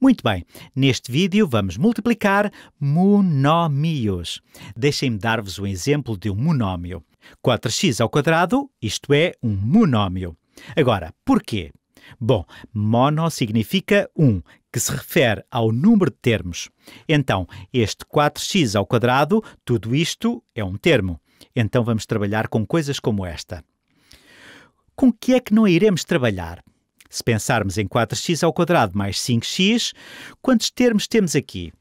Muito bem, neste vídeo vamos multiplicar monómios. Deixem-me dar-vos um exemplo de um monómio. 4x², isto é um monómio. Agora, porquê? Bom, mono significa um, que se refere ao número de termos. Então, este 4x², tudo isto é um termo. Então vamos trabalhar com coisas como esta. Com que é que não iremos trabalhar? Se pensarmos em 4x² mais 5x, quantos termos temos aqui?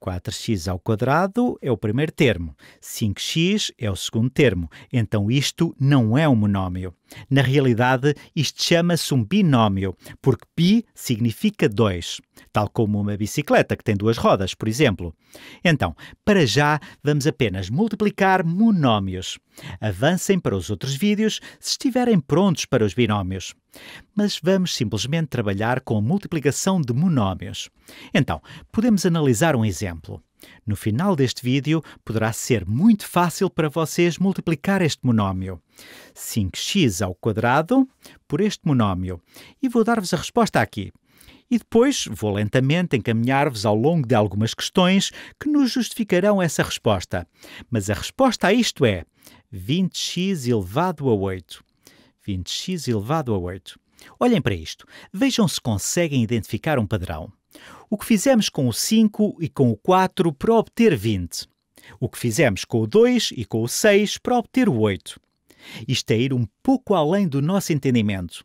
4x² é o primeiro termo, 5x é o segundo termo, então isto não é um monómio. Na realidade, isto chama-se um binómio, porque bi significa 2, tal como uma bicicleta que tem duas rodas, por exemplo. Então, para já, vamos apenas multiplicar monómios. Avancem para os outros vídeos se estiverem prontos para os binómios. Mas vamos simplesmente trabalhar com a multiplicação de monómios. Então, podemos analisar um exemplo. No final deste vídeo, poderá ser muito fácil para vocês multiplicar este monómio. 5x² por este monómio. E vou dar-vos a resposta aqui. E depois vou lentamente encaminhar-vos ao longo de algumas questões que nos justificarão essa resposta. Mas a resposta a isto é 20x elevado a 8. 20x elevado a 8. Olhem para isto. Vejam se conseguem identificar um padrão. O que fizemos com o 5 e com o 4 para obter 20. O que fizemos com o 2 e com o 6 para obter o 8. Isto é ir um pouco além do nosso entendimento.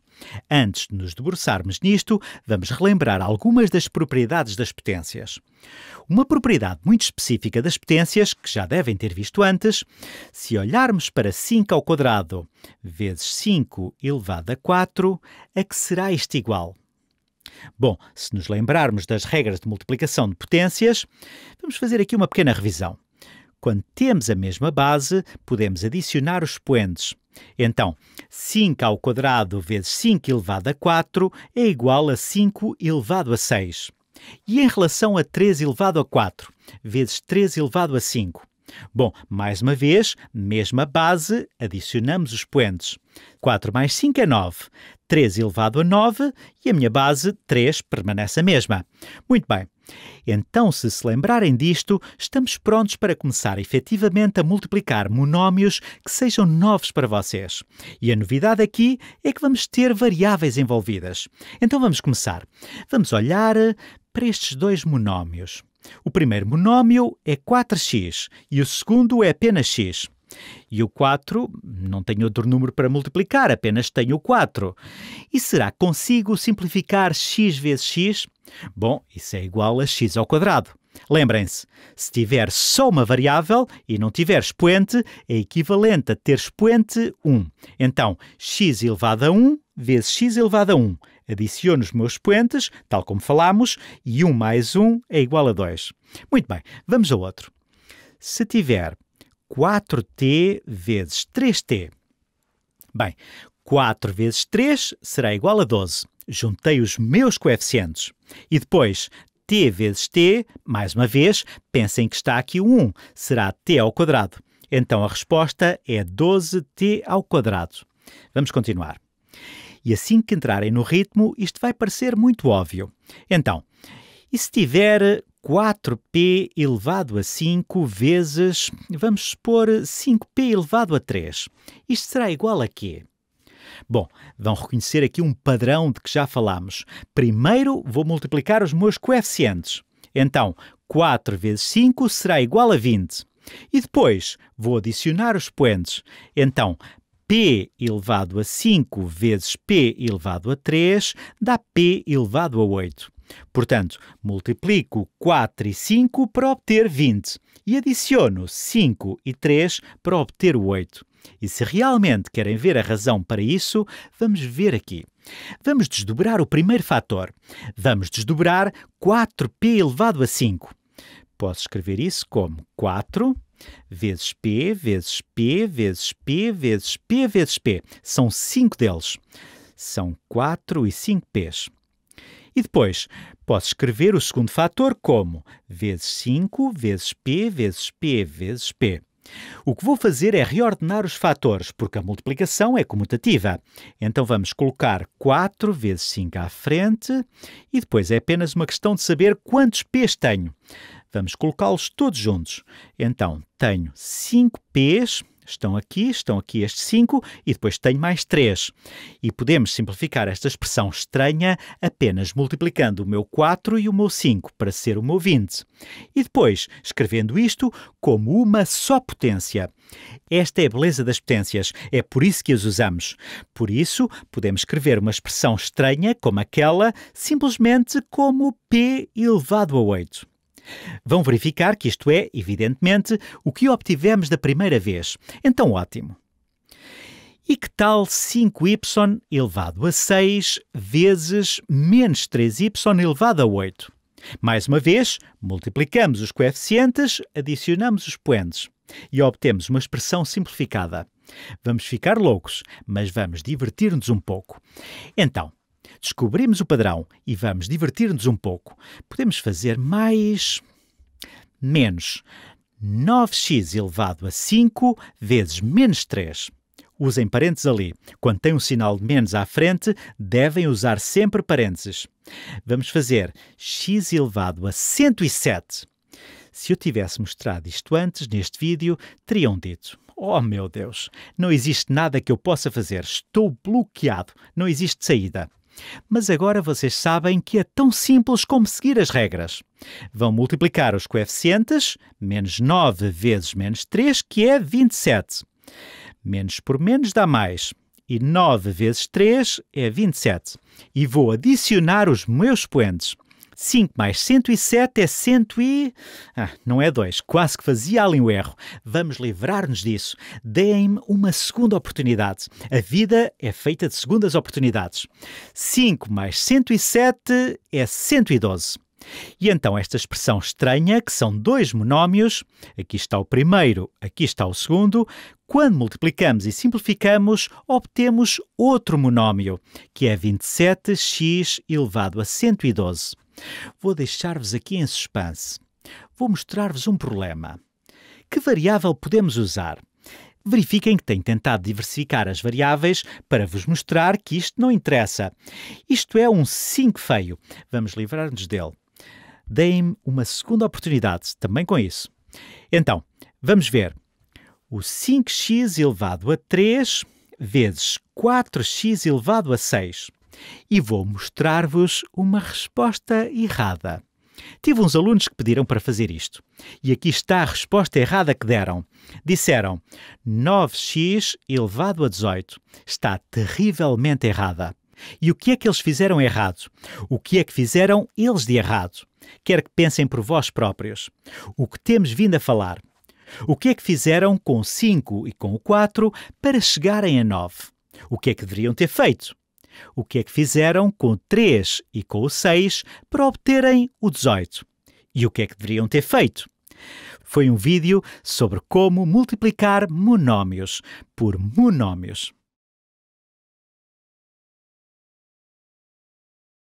Antes de nos debruçarmos nisto, vamos relembrar algumas das propriedades das potências. Uma propriedade muito específica das potências, que já devem ter visto antes, se olharmos para 5² vezes 5 elevado a 4, a que será isto igual? Bom, se nos lembrarmos das regras de multiplicação de potências, vamos fazer aqui uma pequena revisão. Quando temos a mesma base, podemos adicionar os expoentes. Então, 5² vezes 5 elevado a 4 é igual a 5 elevado a 6. E em relação a 3 elevado a 4 vezes 3 elevado a 5? Bom, mais uma vez, mesma base, adicionamos os expoentes. 4 mais 5 é 9. 3 elevado a 9 e a minha base, 3, permanece a mesma. Muito bem. Então, se lembrarem disto, estamos prontos para começar efetivamente a multiplicar monómios que sejam novos para vocês. E a novidade aqui é que vamos ter variáveis envolvidas. Então vamos começar. Vamos olhar para estes dois monómios. O primeiro monómio é 4x e o segundo é apenas x. E o 4, não tenho outro número para multiplicar, apenas tenho o 4. E será que consigo simplificar x vezes x? Bom, isso é igual a x². Lembrem-se, se tiver só uma variável e não tiver expoente, é equivalente a ter expoente 1. Então, x elevado a 1 vezes x elevado a 1. Adiciono os meus expoentes, tal como falámos, e 1 mais 1 é igual a 2. Muito bem, vamos ao outro. Se tiver 4t vezes 3t. Bem, 4 vezes 3 será igual a 12. Juntei os meus coeficientes. E depois, t vezes t, mais uma vez, pensem que está aqui o 1. Será t². Então a resposta é 12t². Vamos continuar. E assim que entrarem no ritmo, isto vai parecer muito óbvio. Então, e se tiver 4p elevado a 5 vezes, vamos supor, 5p elevado a 3. Isto será igual a quê? Bom, vão reconhecer aqui um padrão de que já falámos. Primeiro vou multiplicar os meus coeficientes. Então, 4 vezes 5 será igual a 20. E depois vou adicionar os expoentes. Então, p elevado a 5 vezes p elevado a 3 dá p elevado a 8. Portanto, multiplico 4 e 5 para obter 20 e adiciono 5 e 3 para obter o 8. E se realmente querem ver a razão para isso, vamos ver aqui. Vamos desdobrar o primeiro fator. Vamos desdobrar 4p elevado a 5. Posso escrever isso como 4 vezes p vezes p vezes p vezes p vezes p. São 5 deles. São 4 e 5 p's. E depois, posso escrever o segundo fator como vezes 5 vezes p vezes p vezes p. O que vou fazer é reordenar os fatores, porque a multiplicação é comutativa. Então vamos colocar 4 vezes 5 à frente e depois é apenas uma questão de saber quantos p's tenho. Vamos colocá-los todos juntos. Então tenho 5 p's, estão aqui estes 5 e depois tenho mais 3. E podemos simplificar esta expressão estranha apenas multiplicando o meu 4 e o meu 5 para ser o meu 20. E depois escrevendo isto como uma só potência. Esta é a beleza das potências, é por isso que as usamos. Por isso podemos escrever uma expressão estranha como aquela simplesmente como p elevado a 8. Vão verificar que isto é, evidentemente, o que obtivemos da primeira vez. Então, ótimo. E que tal 5y elevado a 6 vezes menos 3y elevado a 8? Mais uma vez, multiplicamos os coeficientes, adicionamos os poentes e obtemos uma expressão simplificada. Vamos ficar loucos, mas vamos divertir-nos um pouco. Então, descobrimos o padrão e vamos divertir-nos um pouco. Podemos fazer mais menos 9x elevado a 5 vezes menos 3. Usem parênteses ali. Quando tem um sinal de menos à frente, devem usar sempre parênteses. Vamos fazer x elevado a 107. Se eu tivesse mostrado isto antes, neste vídeo, teriam dito: "Oh, meu Deus, não existe nada que eu possa fazer. Estou bloqueado. Não existe saída." Mas agora vocês sabem que é tão simples como seguir as regras. Vão multiplicar os coeficientes, menos 9 vezes menos 3, que é 27. Menos por menos dá mais. E 9 vezes 3 é 27. E vou adicionar os meus poentes. 5 mais 107 é 100 e... não é 2. Quase que fazia ali um erro. Vamos livrar-nos disso. Deem-me uma segunda oportunidade. A vida é feita de segundas oportunidades. 5 mais 107 é 112. E então esta expressão estranha, que são dois monómios, aqui está o primeiro, aqui está o segundo, quando multiplicamos e simplificamos, obtemos outro monómio, que é 27x elevado a 112. Vou deixar-vos aqui em suspense. Vou mostrar-vos um problema. Que variável podemos usar? Verifiquem que tenho tentado diversificar as variáveis para vos mostrar que isto não interessa. Isto é um 5 feio. Vamos livrar-nos dele. Deem-me uma segunda oportunidade também com isso. Então, vamos ver. O 5x elevado a 3 vezes 4x elevado a 6. E vou mostrar-vos uma resposta errada. Tive uns alunos que pediram para fazer isto. E aqui está a resposta errada que deram. Disseram 9x elevado a 18. Está terrivelmente errada. E o que é que eles fizeram errado? O que é que fizeram eles de errado? Quero que pensem por vós próprios. O que temos vindo a falar? O que é que fizeram com o 5 e com o 4 para chegarem a 9? O que é que deveriam ter feito? O que é que fizeram com o 3 e com o 6 para obterem o 18? E o que é que deveriam ter feito? Foi um vídeo sobre como multiplicar monómios por monómios.